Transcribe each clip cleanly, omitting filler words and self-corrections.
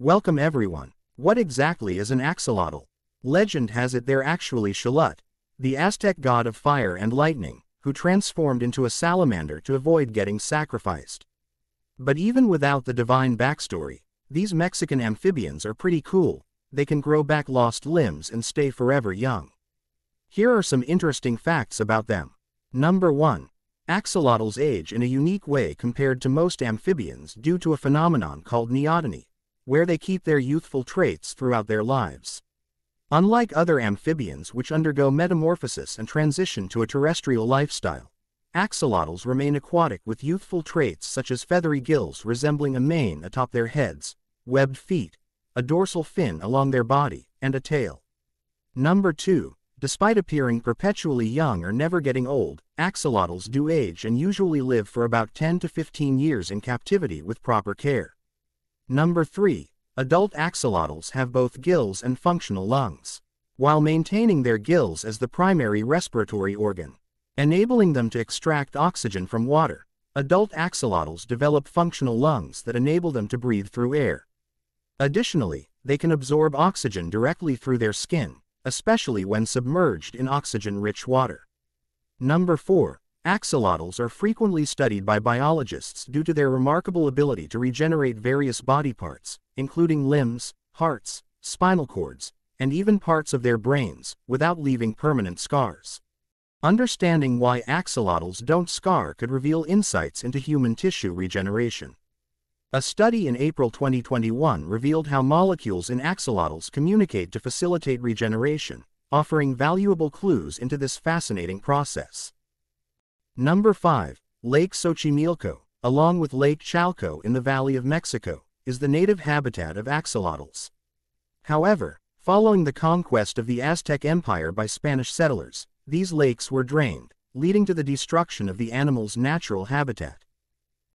Welcome everyone. What exactly is an axolotl? Legend has it they're actually Xolotl, the Aztec god of fire and lightning, who transformed into a salamander to avoid getting sacrificed. But even without the divine backstory, these Mexican amphibians are pretty cool. They can grow back lost limbs and stay forever young. Here are some interesting facts about them. Number 1. Axolotls age in a unique way compared to most amphibians due to a phenomenon called neoteny, where they keep their youthful traits throughout their lives. Unlike other amphibians which undergo metamorphosis and transition to a terrestrial lifestyle, axolotls remain aquatic with youthful traits such as feathery gills resembling a mane atop their heads, webbed feet, a dorsal fin along their body, and a tail. Number 2. Despite appearing perpetually young or never getting old, axolotls do age and usually live for about 10 to 15 years in captivity with proper care. Number 3. Adult axolotls have both gills and functional lungs, while maintaining their gills as the primary respiratory organ, enabling them to extract oxygen from water. Adult axolotls develop functional lungs that enable them to breathe through air. Additionally, they can absorb oxygen directly through their skin, especially when submerged in oxygen-rich water. Number 4. Axolotls are frequently studied by biologists due to their remarkable ability to regenerate various body parts, including limbs, hearts, spinal cords, and even parts of their brains, without leaving permanent scars. Understanding why axolotls don't scar could reveal insights into human tissue regeneration. A study in April 2021 revealed how molecules in axolotls communicate to facilitate regeneration, offering valuable clues into this fascinating process. Number 5. Lake Xochimilco, along with Lake Chalco in the Valley of Mexico, is the native habitat of axolotls. However, following the conquest of the Aztec Empire by Spanish settlers, these lakes were drained, leading to the destruction of the animal's natural habitat.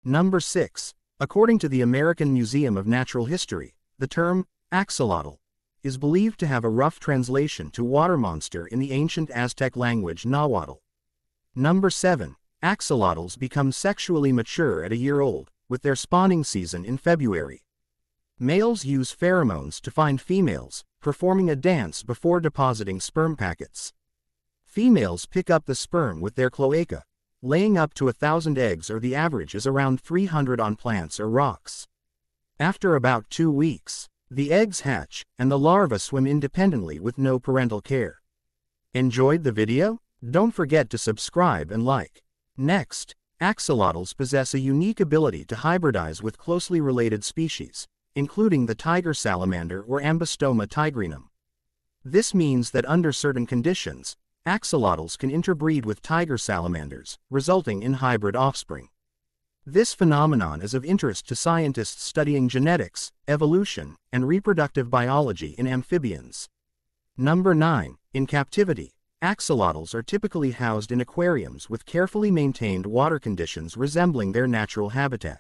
Number 6. According to the American Museum of Natural History, the term axolotl is believed to have a rough translation to water monster in the ancient Aztec language Nahuatl. Number 7. Axolotls become sexually mature at a year old, with their spawning season in February. Males use pheromones to find females, performing a dance before depositing sperm packets. Females pick up the sperm with their cloaca, laying up to 1,000 eggs, or the average is around 300 on plants or rocks. After about 2 weeks, the eggs hatch, and the larvae swim independently with no parental care. Enjoyed the video? Don't forget to subscribe and like. Next, axolotls possess a unique ability to hybridize with closely related species, including the tiger salamander or Ambystoma tigrinum. This means that under certain conditions, axolotls can interbreed with tiger salamanders, resulting in hybrid offspring. This phenomenon is of interest to scientists studying genetics, evolution, and reproductive biology in amphibians. Number 9. In captivity, axolotls are typically housed in aquariums with carefully maintained water conditions resembling their natural habitat.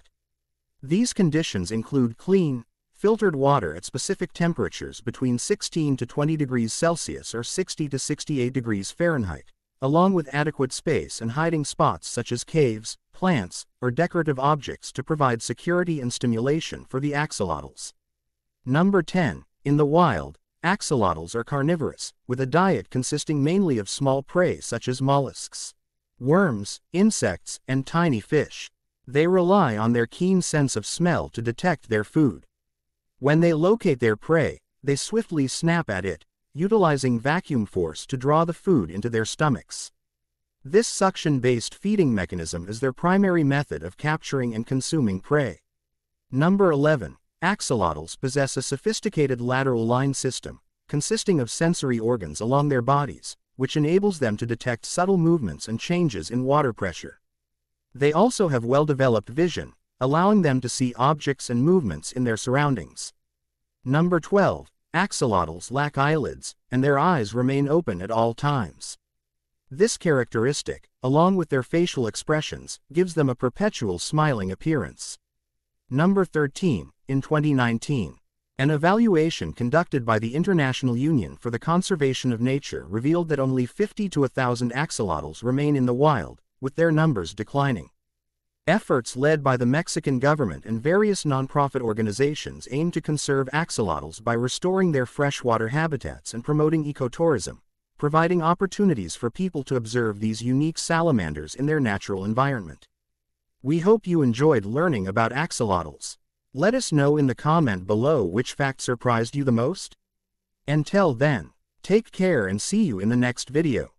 These conditions include clean, filtered water at specific temperatures between 16 to 20 degrees Celsius or 60 to 68 degrees Fahrenheit, along with adequate space and hiding spots such as caves, plants, or decorative objects to provide security and stimulation for the axolotls. Number 10. In the wild, axolotls are carnivorous, with a diet consisting mainly of small prey such as mollusks, worms, insects, and tiny fish. They rely on their keen sense of smell to detect their food. When they locate their prey, they swiftly snap at it, utilizing vacuum force to draw the food into their stomachs. This suction-based feeding mechanism is their primary method of capturing and consuming prey. Number 11. Axolotls possess a sophisticated lateral line system, consisting of sensory organs along their bodies, which enables them to detect subtle movements and changes in water pressure. They also have well-developed vision, allowing them to see objects and movements in their surroundings. Number 12. Axolotls lack eyelids, and their eyes remain open at all times. This characteristic, along with their facial expressions, gives them a perpetual smiling appearance. Number 13. In 2019, an evaluation conducted by the International Union for the Conservation of Nature revealed that only 50 to 1,000 axolotls remain in the wild, with their numbers declining. Efforts led by the Mexican government and various nonprofit organizations aim to conserve axolotls by restoring their freshwater habitats and promoting ecotourism, providing opportunities for people to observe these unique salamanders in their natural environment. We hope you enjoyed learning about axolotls. Let us know in the comment below which fact surprised you the most. Until then, take care and see you in the next video.